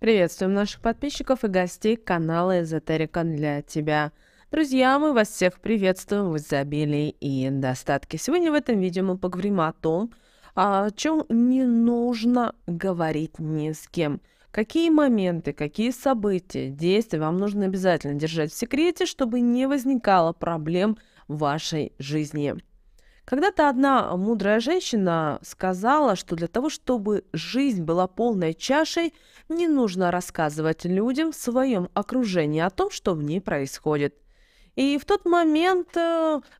Приветствуем наших подписчиков и гостей канала «Эзотерика для Тебя». Друзья, мы вас всех приветствуем в изобилии и достатке. Сегодня в этом видео мы поговорим о том, о чем не нужно говорить ни с кем. Какие моменты, какие события, действия вам нужно обязательно держать в секрете, чтобы не возникало проблем в вашей жизни. Когда-то одна мудрая женщина сказала, что для того, чтобы жизнь была полной чашей, не нужно рассказывать людям в своем окружении о том, что в ней происходит. И в тот момент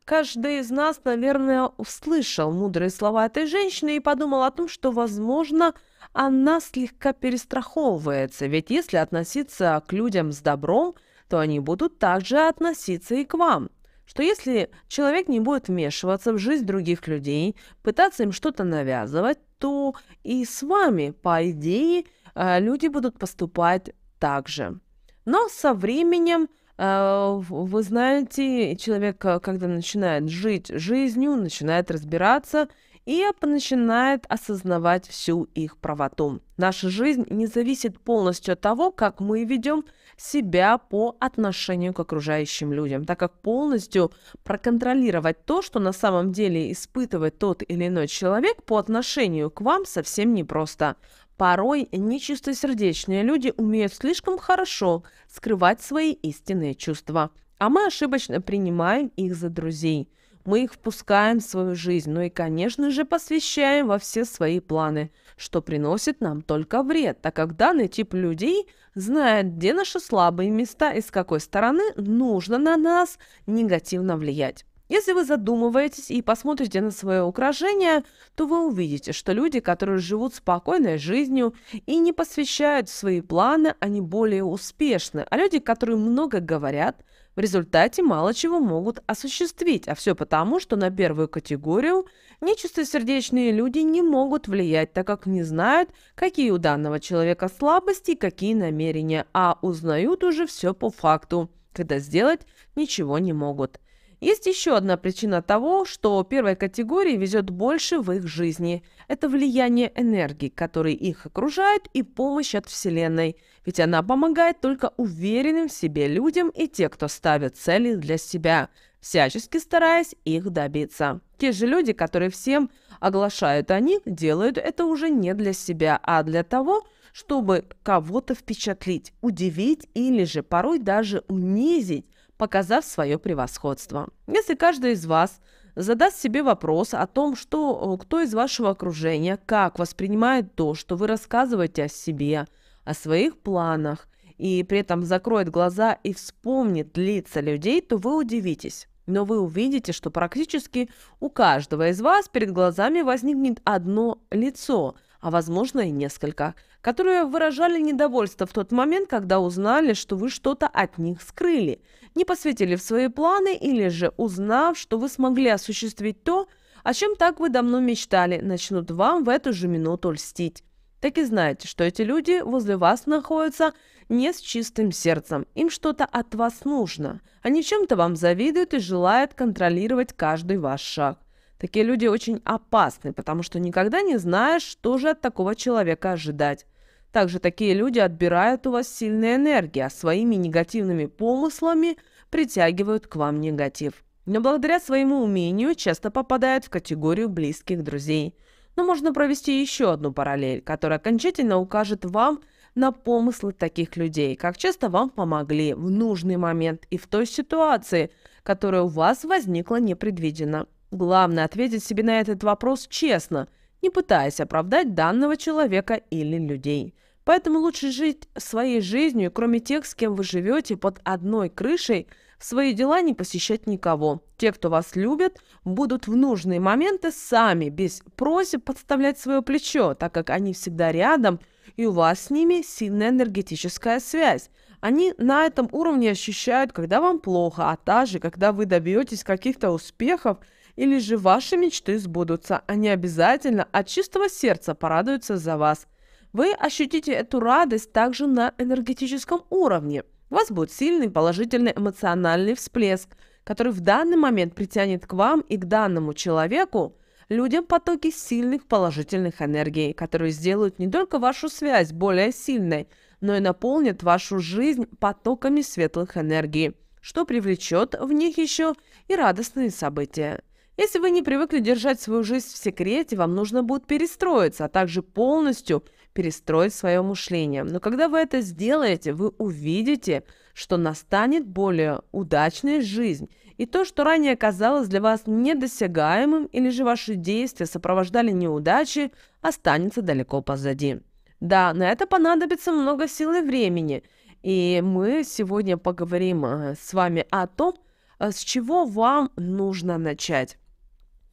каждый из нас, наверное, услышал мудрые слова этой женщины и подумал о том, что, возможно, она слегка перестраховывается. Ведь если относиться к людям с добром, то они будут также относиться и к вам. Что если человек не будет вмешиваться в жизнь других людей, пытаться им что-то навязывать, то и с вами, по идее, люди будут поступать так же. Но со временем, вы знаете, человек, когда начинает жить жизнью, начинает разбираться и начинает осознавать всю их правоту. Наша жизнь не зависит полностью от того, как мы ведем себя по отношению к окружающим людям, так как полностью проконтролировать то, что на самом деле испытывает тот или иной человек по отношению к вам, совсем непросто. Порой нечистосердечные люди умеют слишком хорошо скрывать свои истинные чувства, а мы ошибочно принимаем их за друзей. Мы их впускаем в свою жизнь, ну и, конечно же, посвящаем во все свои планы, что приносит нам только вред, так как данный тип людей знает, где наши слабые места и с какой стороны нужно на нас негативно влиять. Если вы задумываетесь и посмотрите на свое окружение, то вы увидите, что люди, которые живут спокойной жизнью и не посвящают свои планы, они более успешны, а люди, которые много говорят, в результате мало чего могут осуществить, а все потому, что на первую категорию нечистосердечные люди не могут влиять, так как не знают, какие у данного человека слабости, какие намерения, а узнают уже все по факту, когда сделать ничего не могут. Есть еще одна причина того, что первой категории везет больше в их жизни. Это влияние энергии, которые их окружают, и помощь от Вселенной. Ведь она помогает только уверенным в себе людям и те, кто ставит цели для себя, всячески стараясь их добиться. Те же люди, которые всем оглашают о них, делают это уже не для себя, а для того, чтобы кого-то впечатлить, удивить или же порой даже унизить, показав свое превосходство. Если каждый из вас задаст себе вопрос о том, что кто из вашего окружения как воспринимает то, что вы рассказываете о себе, о своих планах, и при этом закроет глаза и вспомнит лица людей, то вы удивитесь. Но вы увидите, что практически у каждого из вас перед глазами возникнет одно лицо, а возможно и несколько, которые выражали недовольство в тот момент, когда узнали, что вы что-то от них скрыли, не посвятили в свои планы или же, узнав, что вы смогли осуществить то, о чем так вы давно мечтали, начнут вам в эту же минуту льстить. Так и знайте, что эти люди возле вас находятся не с чистым сердцем, им что-то от вас нужно, они чем-то вам завидуют и желают контролировать каждый ваш шаг. Такие люди очень опасны, потому что никогда не знаешь, что же от такого человека ожидать. Также такие люди отбирают у вас сильные энергии, а своими негативными помыслами притягивают к вам негатив. Но благодаря своему умению часто попадают в категорию близких друзей. Но можно провести еще одну параллель, которая окончательно укажет вам на помыслы таких людей, как часто вам помогли в нужный момент и в той ситуации, которая у вас возникла непредвиденно. Главное ответить себе на этот вопрос честно, не пытаясь оправдать данного человека или людей. Поэтому лучше жить своей жизнью, и кроме тех, с кем вы живете под одной крышей, в свои дела не посещать никого. Те, кто вас любит, будут в нужные моменты сами, без просьб, подставлять свое плечо, так как они всегда рядом, и у вас с ними сильная энергетическая связь. Они на этом уровне ощущают, когда вам плохо, а также, когда вы добьетесь каких-то успехов, или же ваши мечты сбудутся, они обязательно от чистого сердца порадуются за вас. Вы ощутите эту радость также на энергетическом уровне. У вас будет сильный положительный эмоциональный всплеск, который в данный момент притянет к вам и к данному человеку, людям, потоки сильных положительных энергий, которые сделают не только вашу связь более сильной, но и наполнит вашу жизнь потоками светлых энергий, что привлечет в них еще и радостные события. Если вы не привыкли держать свою жизнь в секрете, вам нужно будет перестроиться, а также полностью перестроить свое мышление. Но когда вы это сделаете, вы увидите, что настанет более удачная жизнь. И то, что ранее казалось для вас недосягаемым, или же ваши действия сопровождали неудачи, останется далеко позади. Да, на это понадобится много сил и времени. И мы сегодня поговорим с вами о том, с чего вам нужно начать.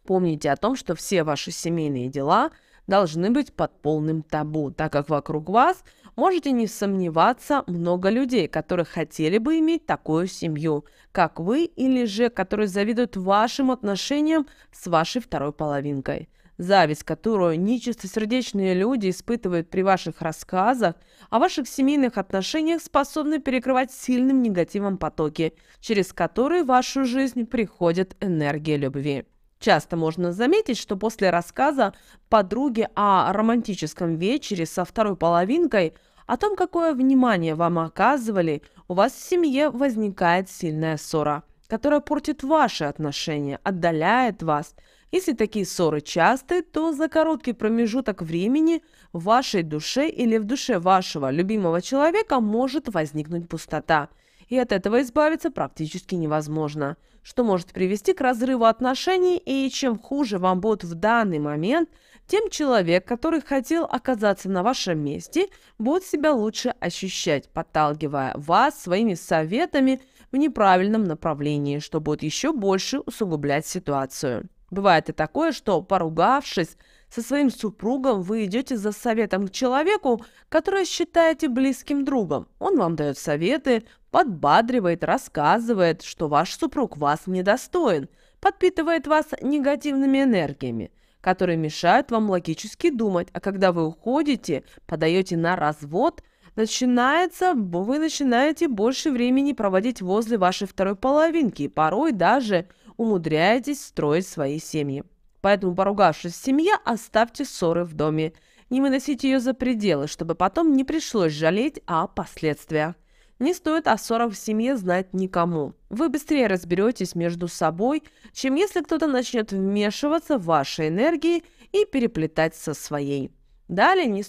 Помните о том, что все ваши семейные дела должны быть под полным табу, так как вокруг вас, можете не сомневаться, много людей, которые хотели бы иметь такую семью, как вы, или же которые завидуют вашим отношениям с вашей второй половинкой. Зависть, которую нечистосердечные люди испытывают при ваших рассказах о ваших семейных отношениях, способны перекрывать сильным негативом потоки, через которые в вашу жизнь приходит энергия любви. Часто можно заметить, что после рассказа подруги о романтическом вечере со второй половинкой, о том, какое внимание вам оказывали, у вас в семье возникает сильная ссора, которая портит ваши отношения, отдаляет вас. Если такие ссоры часты, то за короткий промежуток времени в вашей душе или в душе вашего любимого человека может возникнуть пустота. И от этого избавиться практически невозможно, что может привести к разрыву отношений, и чем хуже вам будет в данный момент, тем человек, который хотел оказаться на вашем месте, будет себя лучше ощущать, подталкивая вас своими советами в неправильном направлении, что будет еще больше усугублять ситуацию. Бывает и такое, что, поругавшись со своим супругом, вы идете за советом к человеку, которого считаете близким другом. Он вам дает советы, подбадривает, рассказывает, что ваш супруг вас недостоин, подпитывает вас негативными энергиями, которые мешают вам логически думать. А когда вы уходите, подаете на развод, вы начинаете больше времени проводить возле вашей второй половинки и порой даже умудряетесь строить свои семьи. Поэтому, поругавшись в семье, оставьте ссоры в доме. Не выносите ее за пределы, чтобы потом не пришлось жалеть о последствиях. Не стоит о ссорах в семье знать никому. Вы быстрее разберетесь между собой, чем если кто-то начнет вмешиваться в ваши энергии и переплетать со своей. Далее не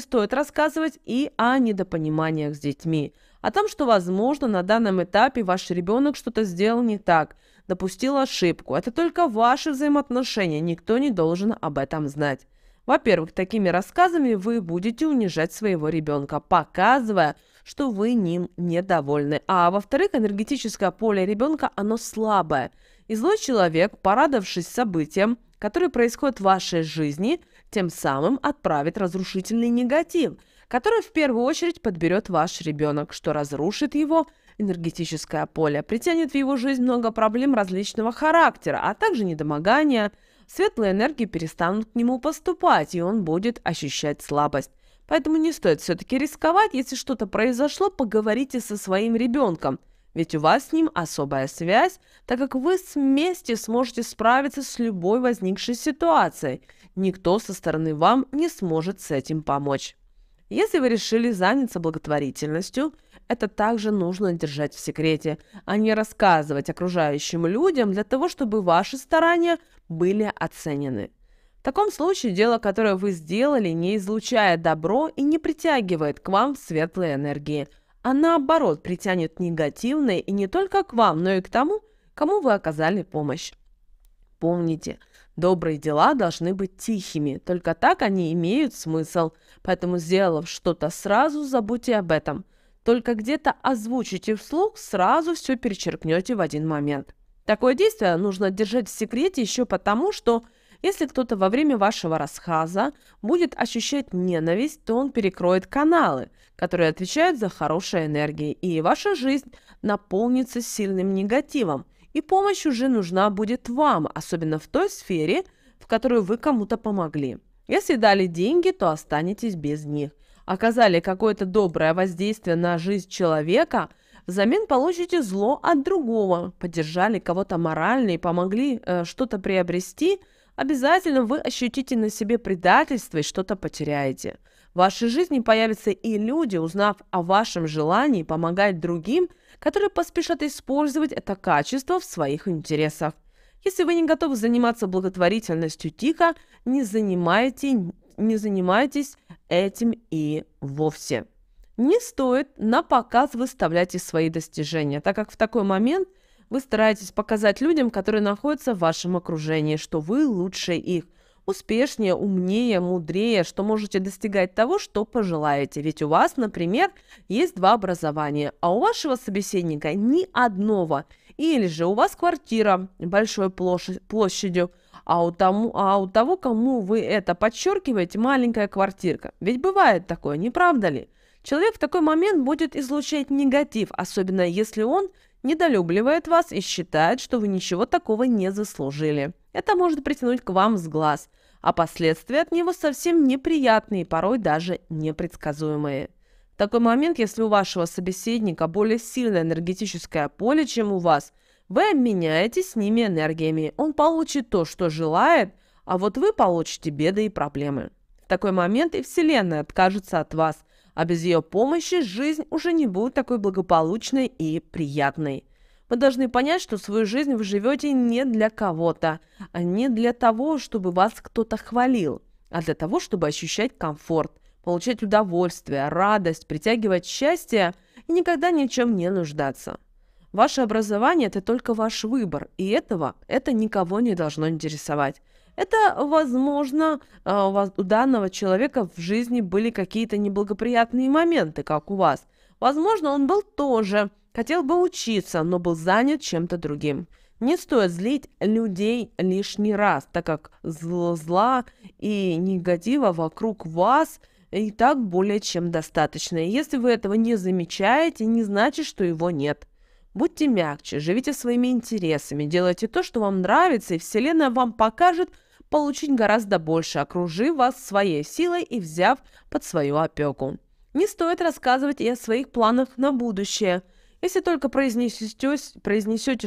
стоит рассказывать и о недопониманиях с детьми. О том, что, возможно, на данном этапе ваш ребенок что-то сделал не так, допустил ошибку. Это только ваши взаимоотношения, никто не должен об этом знать. Во-первых, такими рассказами вы будете унижать своего ребенка, показывая, что вы им недовольны. А во-вторых, энергетическое поле ребенка, оно слабое. И злой человек, порадовавшись событием, которое происходит в вашей жизни, тем самым отправит разрушительный негатив, который в первую очередь подберет ваш ребенок, что разрушит его энергетическое поле, притянет в его жизнь много проблем различного характера, а также недомогания. Светлые энергии перестанут к нему поступать, и он будет ощущать слабость. Поэтому не стоит все-таки рисковать. Если что-то произошло, поговорите со своим ребенком, ведь у вас с ним особая связь, так как вы вместе сможете справиться с любой возникшей ситуацией. Никто со стороны вам не сможет с этим помочь. Если вы решили заняться благотворительностью, это также нужно держать в секрете, а не рассказывать окружающим людям для того, чтобы ваши старания были оценены. В таком случае дело, которое вы сделали, не излучает добро и не притягивает к вам светлые энергии, а наоборот притянет негативные и не только к вам, но и к тому, кому вы оказали помощь. Помните, добрые дела должны быть тихими, только так они имеют смысл, поэтому, сделав что-то сразу, забудьте об этом. Только где-то озвучите вслух, сразу все перечеркнете в один момент. Такое действие нужно держать в секрете еще потому, что если кто-то во время вашего рассказа будет ощущать ненависть, то он перекроет каналы, которые отвечают за хорошие энергии, и ваша жизнь наполнится сильным негативом, и помощь уже нужна будет вам, особенно в той сфере, в которой вы кому-то помогли. Если дали деньги, то останетесь без них. Оказали какое-то доброе воздействие на жизнь человека, взамен получите зло от другого. Поддержали кого-то морально и помогли что-то приобрести, обязательно вы ощутите на себе предательство и что-то потеряете. В вашей жизни появятся и люди, узнав о вашем желании помогать другим, которые поспешат использовать это качество в своих интересах. Если вы не готовы заниматься благотворительностью тика, не занимайтесь этим и вовсе. Не стоит на показ выставлять и свои достижения, так как в такой момент вы стараетесь показать людям, которые находятся в вашем окружении, что вы лучше их, успешнее, умнее, мудрее, что можете достигать того, что пожелаете. Ведь у вас, например, есть 2 образования, а у вашего собеседника ни одного. Или же у вас квартира большой площадью, а у того, кому вы это подчеркиваете, маленькая квартирка. Ведь бывает такое, не правда ли? Человек в такой момент будет излучать негатив, особенно если он недолюбливает вас и считает, что вы ничего такого не заслужили. Это может притянуть к вам с глаз, а последствия от него совсем неприятные, порой даже непредсказуемые. В такой момент, если у вашего собеседника более сильное энергетическое поле, чем у вас, вы обменяетесь с ними энергиями. Он получит то, что желает, а вот вы получите беды и проблемы. В такой момент и Вселенная откажется от вас, а без ее помощи жизнь уже не будет такой благополучной и приятной. Вы должны понять, что свою жизнь вы живете не для кого-то, а не для того, чтобы вас кто-то хвалил, а для того, чтобы ощущать комфорт, получать удовольствие, радость, притягивать счастье и никогда ни в чем не нуждаться. Ваше образование – это только ваш выбор, и это никого не должно интересовать. Это, возможно, у данного человека в жизни были какие-то неблагоприятные моменты, как у вас. Возможно, он был тоже, хотел бы учиться, но был занят чем-то другим. Не стоит злить людей лишний раз, так как зла и негатива вокруг вас и так более чем достаточно. И если вы этого не замечаете, не значит, что его нет. Будьте мягче, живите своими интересами, делайте то, что вам нравится, и Вселенная вам покажет получить гораздо больше, окружив вас своей силой и взяв под свою опеку. Не стоит рассказывать и о своих планах на будущее. Если только произнесете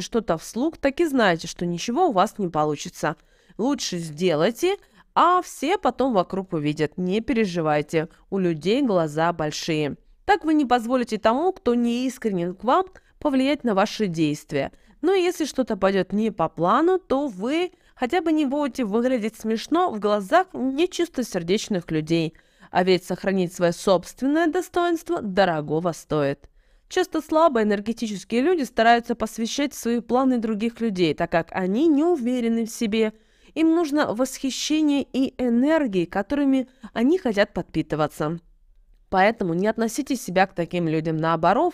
что-то вслух, так и знайте, что ничего у вас не получится. Лучше сделайте, а все потом вокруг увидят. Не переживайте, у людей глаза большие. Так вы не позволите тому, кто не искренен к вам, повлиять на ваши действия. Но если что-то пойдет не по плану, то вы хотя бы не будете выглядеть смешно в глазах нечистосердечных людей. А ведь сохранить свое собственное достоинство дорогого стоит. Часто слабо энергетические люди стараются посвящать свои планы других людей, так как они не уверены в себе. Им нужно восхищение и энергии, которыми они хотят подпитываться. Поэтому не относите себя к таким людям. Наоборот,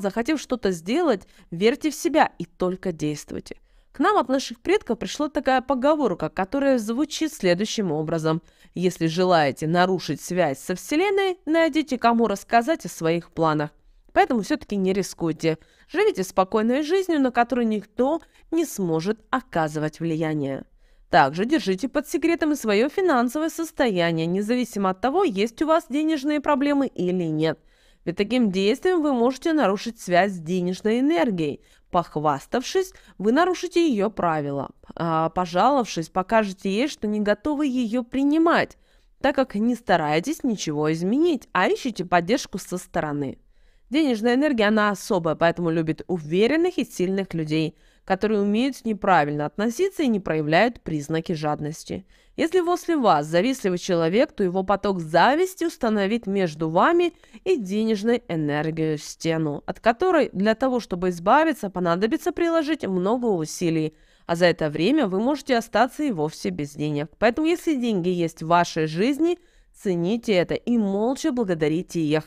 захотев что-то сделать, верьте в себя и только действуйте. К нам от наших предков пришла такая поговорка, которая звучит следующим образом. Если желаете нарушить связь со Вселенной, найдите кому рассказать о своих планах. Поэтому все-таки не рискуйте. Живите спокойной жизнью, на которую никто не сможет оказывать влияние. Также держите под секретом и свое финансовое состояние, независимо от того, есть у вас денежные проблемы или нет. Ведь таким действием вы можете нарушить связь с денежной энергией. Похваставшись, вы нарушите ее правила. А пожаловавшись, покажете ей, что не готовы ее принимать, так как не стараетесь ничего изменить, а ищете поддержку со стороны. Денежная энергия, она особая, поэтому любит уверенных и сильных людей, которые умеют неправильно относиться и не проявляют признаки жадности. Если возле вас завистливый человек, то его поток зависти установит между вами и денежной энергией стену, от которой для того, чтобы избавиться, понадобится приложить много усилий, а за это время вы можете остаться и вовсе без денег. Поэтому если деньги есть в вашей жизни, цените это и молча благодарите их.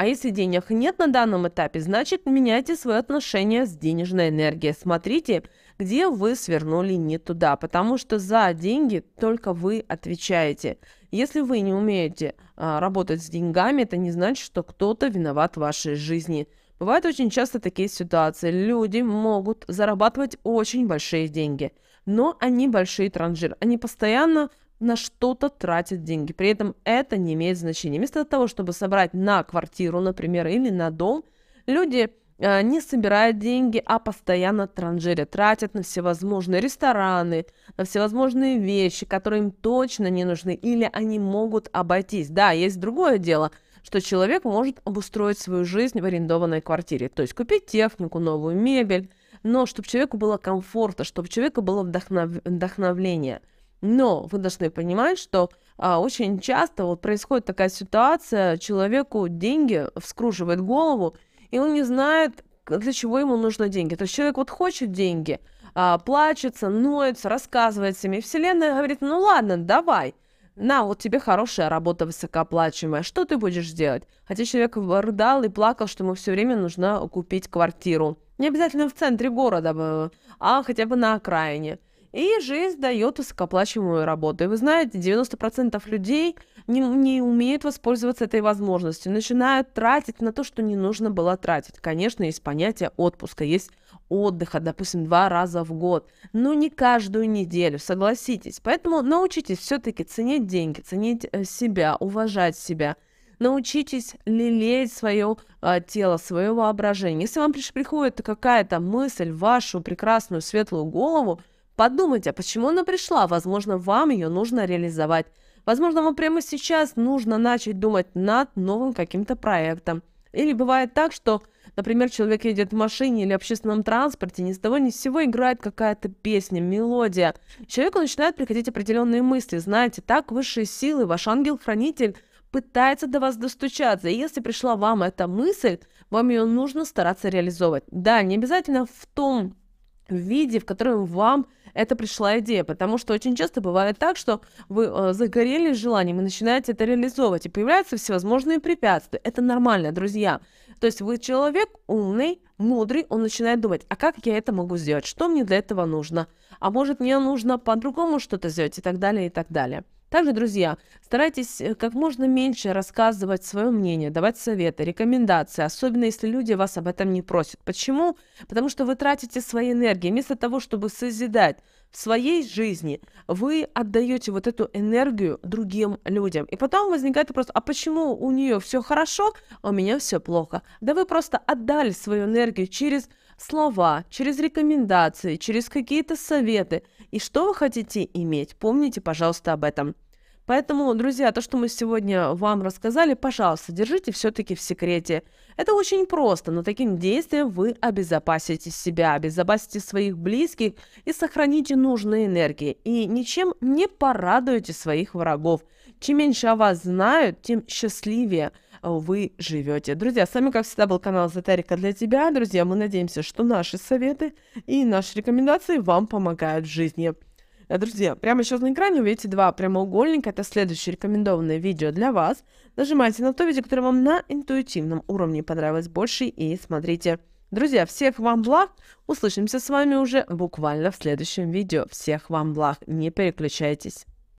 А если денег нет на данном этапе, значит, меняйте свое отношение с денежной энергией. Смотрите, где вы свернули не туда, потому что за деньги только вы отвечаете. Если вы не умеете работать с деньгами, это не значит, что кто-то виноват в вашей жизни. Бывают очень часто такие ситуации. Люди могут зарабатывать очень большие деньги, но они большие транжиры. Они постоянно на что-то тратят деньги. При этом это не имеет значения. Вместо того, чтобы собрать на квартиру, например, или на дом, люди не собирают деньги, а постоянно транжирят, тратят на всевозможные рестораны, на всевозможные вещи, которые им точно не нужны, или они могут обойтись. Да, есть другое дело, что человек может обустроить свою жизнь в арендованной квартире, то есть купить технику, новую мебель, но чтобы человеку было комфортно, чтобы человеку было вдохновление. Но вы должны понимать, что очень часто вот происходит такая ситуация, человеку деньги вскруживает голову, и он не знает, для чего ему нужны деньги. То есть человек вот хочет деньги, плачется, ноется, рассказывает себе. Вселенная говорит: ну ладно, давай, на, вот тебе хорошая работа высокооплачиваемая, что ты будешь делать? Хотя человек рыдал и плакал, что ему все время нужно купить квартиру. Не обязательно в центре города, а хотя бы на окраине. И жизнь дает высокооплачиваемую работу. И вы знаете, 90% людей не умеют воспользоваться этой возможностью, начинают тратить на то, что не нужно было тратить. Конечно, есть понятие отпуска, есть отдыха, допустим, 2 раза в год, но не каждую неделю, согласитесь. Поэтому научитесь все-таки ценить деньги, ценить себя, уважать себя. Научитесь лелеять свое тело, свое воображение. Если вам приходит какая-то мысль в вашу прекрасную светлую голову, подумайте, почему она пришла. Возможно, вам ее нужно реализовать. Возможно, вам прямо сейчас нужно начать думать над новым каким-то проектом. Или бывает так, что, например, человек едет в машине или в общественном транспорте, ни с того ни с сего играет какая-то песня, мелодия. Человеку начинают приходить определенные мысли. Знаете, так высшие силы, ваш ангел-хранитель пытается до вас достучаться. И если пришла вам эта мысль, вам ее нужно стараться реализовывать. Да, не обязательно в том виде, в котором вам это пришла идея, потому что очень часто бывает так, что вы загорелись желанием и начинаете это реализовывать, и появляются всевозможные препятствия. Это нормально, друзья. То есть вы человек умный, мудрый, он начинает думать: а как я это могу сделать, что мне для этого нужно, а может мне нужно по-другому что-то сделать, и так далее, и так далее. Также, друзья, старайтесь как можно меньше рассказывать свое мнение, давать советы, рекомендации, особенно если люди вас об этом не просят. Почему? Потому что вы тратите свои энергии. Вместо того, чтобы созидать в своей жизни, вы отдаете вот эту энергию другим людям. И потом возникает вопрос: а почему у нее все хорошо, а у меня все плохо? Да вы просто отдали свою энергию через слова, через рекомендации, через какие-то советы. И что вы хотите иметь? Помните, пожалуйста, об этом. Поэтому, друзья, то, что мы сегодня вам рассказали, пожалуйста, держите все-таки в секрете. Это очень просто, но таким действием вы обезопасите себя, обезопасите своих близких и сохраните нужные энергии. И ничем не порадуете своих врагов. Чем меньше о вас знают, тем счастливее вы живете. Друзья, с вами, как всегда, был канал Эзотерика для Тебя. Друзья, мы надеемся, что наши советы и наши рекомендации вам помогают в жизни. Друзья, прямо сейчас на экране вы видите 2 прямоугольника. Это следующее рекомендованное видео для вас. Нажимайте на то видео, которое вам на интуитивном уровне понравилось больше, и смотрите. Друзья, всех вам благ. Услышимся с вами уже буквально в следующем видео. Всех вам благ. Не переключайтесь.